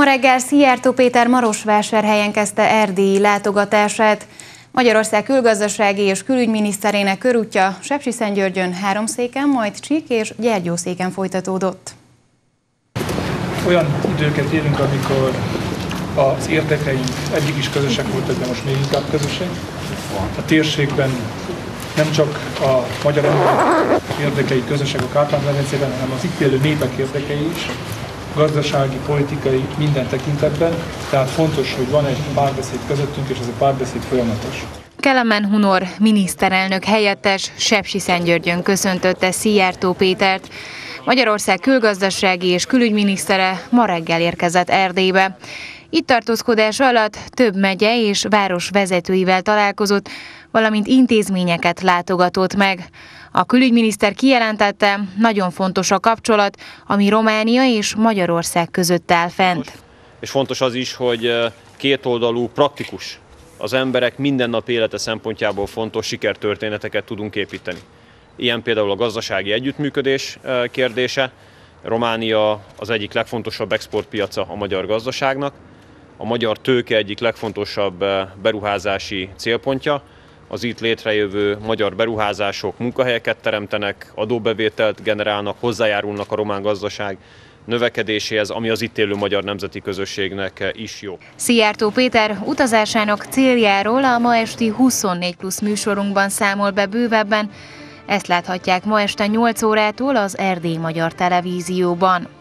Ma reggel Szijjártó Péter Marosvásárhelyen kezdte erdélyi látogatását. Magyarország külgazdasági és külügyminiszterének körútja Sepsiszentgyörgyön, Háromszéken, majd Csík és Gyergyószéken folytatódott. Olyan időket élünk, amikor az érdekeink eddig is közösek voltak, de most még inkább közösek. A térségben nem csak a magyar emberek érdekei közösek a Kárpát-medencében, hanem az itt élő népek érdekei is, gazdasági, politikai, minden tekintetben. Tehát fontos, hogy van egy párbeszéd közöttünk, és ez a párbeszéd folyamatos. Kelemen Hunor miniszterelnök helyettes Sepsiszentgyörgyön köszöntötte Szijjártó Pétert. Magyarország külgazdasági és külügyminisztere ma reggel érkezett Erdélybe. Itt tartózkodás alatt több megye és város vezetőivel találkozott, valamint intézményeket látogatott meg. A külügyminiszter kijelentette, nagyon fontos a kapcsolat, ami Románia és Magyarország között áll fent. És fontos az is, hogy kétoldalú, praktikus, az emberek mindennap élete szempontjából fontos sikertörténeteket tudunk építeni. Ilyen például a gazdasági együttműködés kérdése. Románia az egyik legfontosabb exportpiaca a magyar gazdaságnak, a magyar tőke egyik legfontosabb beruházási célpontja. Az itt létrejövő magyar beruházások munkahelyeket teremtenek, adóbevételt generálnak, hozzájárulnak a román gazdaság növekedéséhez, ami az itt élő magyar nemzeti közösségnek is jó. Szijjártó Péter utazásának céljáról a ma esti 24+ műsorunkban számol be bővebben. Ezt láthatják ma este 8 órától az Erdélyi Magyar Televízióban.